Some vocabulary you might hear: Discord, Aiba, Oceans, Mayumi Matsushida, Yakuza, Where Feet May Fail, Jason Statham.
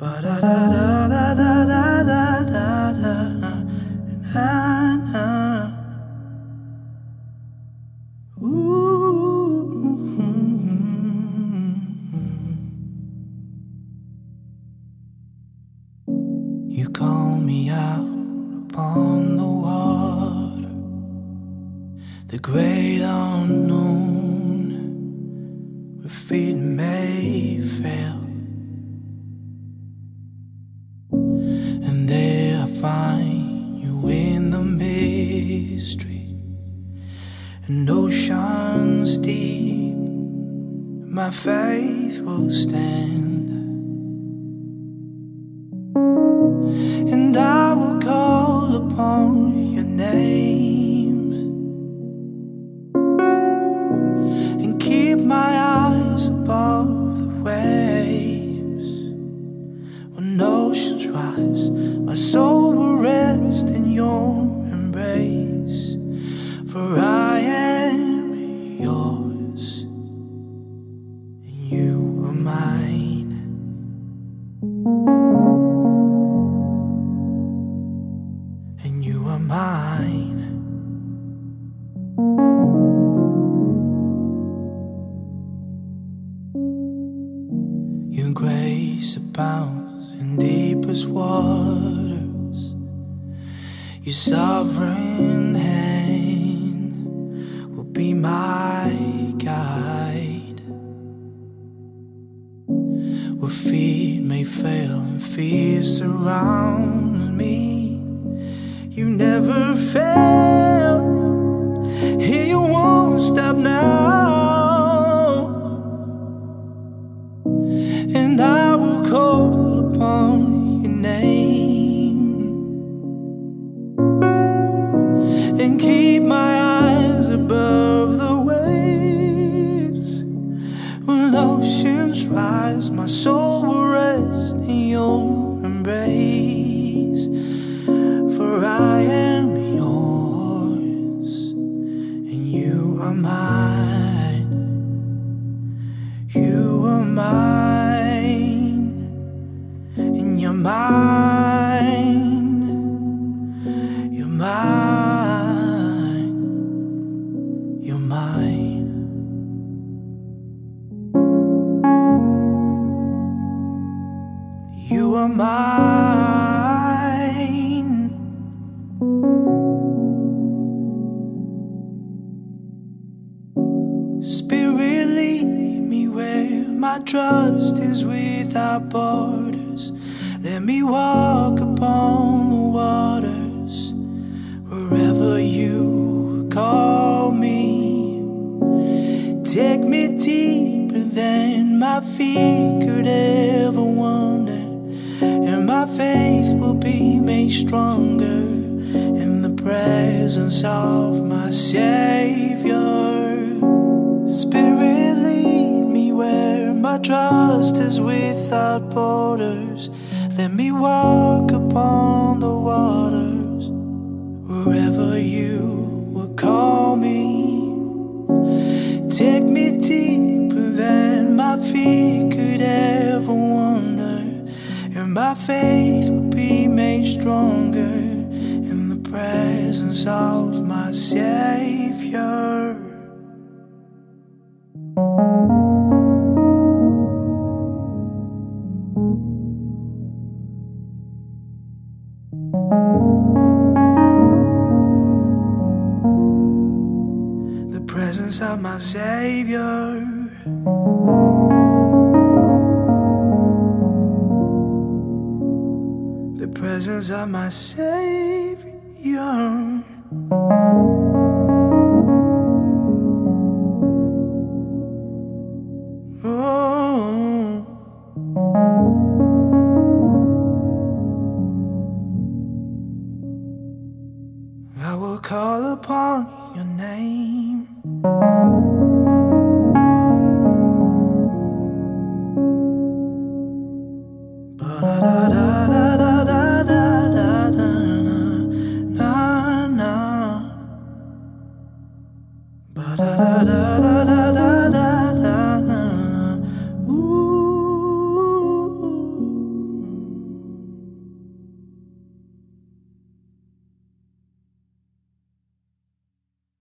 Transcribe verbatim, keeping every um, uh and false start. Ba da da da da da da da da da na na. Ooh, you call me out upon the water, the great unknown, where feet may fail. Find you in the mystery, and oceans deep my faith will stand, and I will call upon your name and keep my eyes above the waves. When oceans rise, my soul in your embrace, for I am yours and you are mine. And you are mine. Your grace abounds in deepest water. Your sovereign hand will be my guide, where feet may fail and fear surrounds me, you never fail. Here you won't stop now, and I will call upon your name and keep my eyes above the waves. When oceans rise, my soul will rest in your embrace, for I am yours and you are mine. You are mine and you're mine. You're mine. You are mine. Spirit, lead me where my trust is without borders. Let me walk upon the waters wherever you call me. Take me deeper than my feet could ever wander, and my faith will be made stronger in the presence of my Savior. Spirit, lead me where my trust is without borders. Let me walk upon the waters wherever you will call me. Take me deeper than my feet could ever wander, and my faith will be made stronger in the presence of my Savior. The presence of my Savior. The presence of my Savior. Oh. I will call upon your name ba -da -da -da.